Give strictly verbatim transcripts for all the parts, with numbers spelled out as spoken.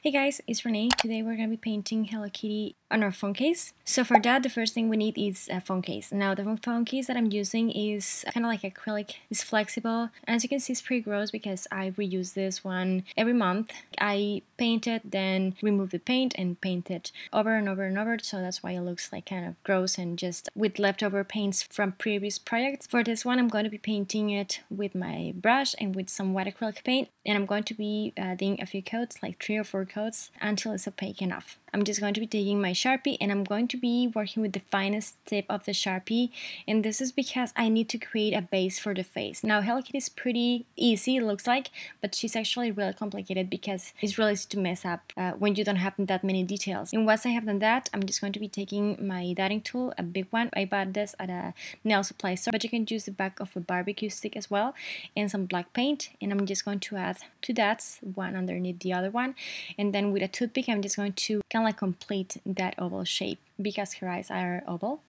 Hey guys, it's Renee. Today we're going to be painting Hello Kitty on our phone case. So for that, the first thing we need is a phone case. Now the phone case that I'm using is kind of like acrylic, it's flexible. And as you can see, it's pretty gross because I reuse this one every month. I paint it, then remove the paint and paint it over and over and over. So that's why it looks like kind of gross and just with leftover paints from previous projects. For this one, I'm going to be painting it with my brush and with some white acrylic paint. And I'm going to be adding a few coats, like three or four coats, until it's opaque enough. I'm just going to be taking my Sharpie and I'm going to be working with the finest tip of the Sharpie, and this is because I need to create a base for the face. Now Hello Kitty is pretty easy, it looks like, but she's actually really complicated because it's really easy to mess up uh, when you don't have that many details. And once I have done that, I'm just going to be taking my dotting tool, a big one. I bought this at a nail supply store, but you can use the back of a barbecue stick as well, and some black paint, and I'm just going to add two dots, one underneath the other one, and then with a toothpick I'm just going to kind of like complete that oval shape because her eyes are oval.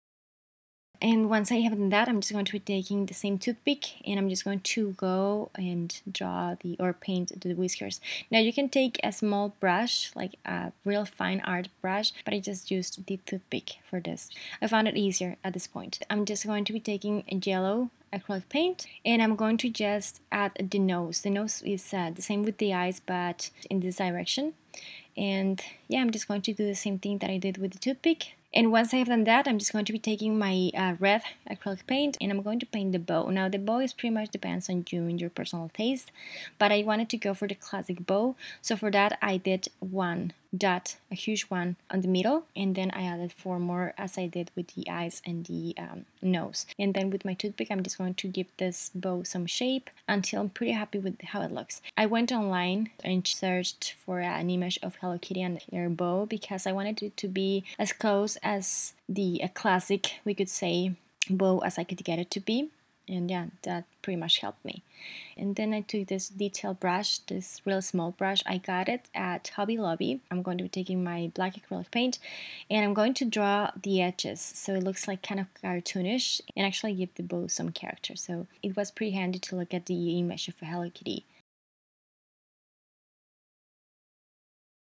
And once I have done that, I'm just going to be taking the same toothpick and I'm just going to go and draw the or paint the whiskers. Now you can take a small brush, like a real fine art brush, but I just used the toothpick for this. I found it easier at this point. I'm just going to be taking a yellow acrylic paint and I'm going to just add the nose. The nose is uh, the same with the eyes, but in this direction. And yeah, I'm just going to do the same thing that I did with the toothpick. And once I have done that, I'm just going to be taking my uh, red acrylic paint and I'm going to paint the bow. Now the bow is pretty much depends on you and your personal taste, but I wanted to go for the classic bow. So for that I did one dot, a huge one on the middle, and then I added four more as I did with the eyes and the um, nose. And then with my toothpick I'm just going to give this bow some shape until I'm pretty happy with how it looks. I went online and searched for an image of Hello Kitty and her bow because I wanted it to be as close as the a classic, we could say, bow as I could get it to be. And yeah, that pretty much helped me. And then I took this detail brush, this real small brush. I got it at Hobby Lobby. I'm going to be taking my black acrylic paint and I'm going to draw the edges so it looks like kind of cartoonish and actually give the bow some character. So it was pretty handy to look at the image of Hello Kitty.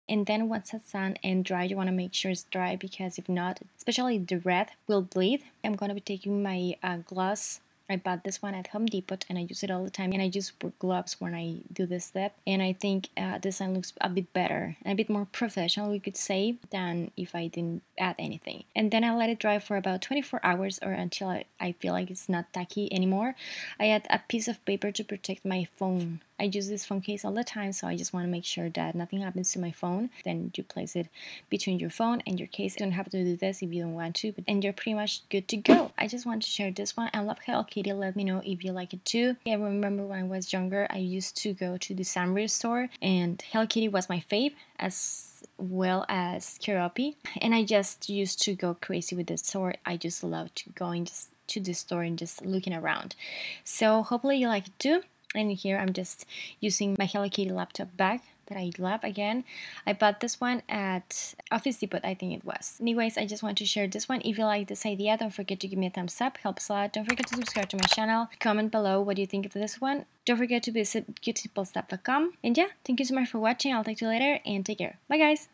And then once it's done and dry, you want to make sure it's dry because if not, especially the red, will bleed. I'm going to be taking my uh, gloss. I bought this one at Home Depot and I use it all the time, and I use gloves when I do this step, and I think uh, this one looks a bit better and a bit more professional, we could say, than if I didn't add anything. And then I let it dry for about twenty-four hours or until I, I feel like it's not tacky anymore. I add a piece of paper to protect my phone. I use this phone case all the time, so I just want to make sure that nothing happens to my phone. Then you place it between your phone and your case. You don't have to do this if you don't want to, but, and you're pretty much good to go. I just want to share this one. I love Hello Kitty. Let me know if you like it too. I remember when I was younger, I used to go to the Sanrio store, and Hello Kitty was my fave, as well as Keroppi. And I just used to go crazy with the store. I just loved going just to the store and just looking around. So hopefully you like it too. And here I'm just using my Hello Kitty laptop bag that I love again. I bought this one at Office Depot, I think it was. Anyways, I just want to share this one. If you like this idea, don't forget to give me a thumbs up, helps a lot. Don't forget to subscribe to my channel. Comment below what you think of this one. Don't forget to visit cute simple stuff dot com. And yeah, thank you so much for watching. I'll talk to you later and take care. Bye guys!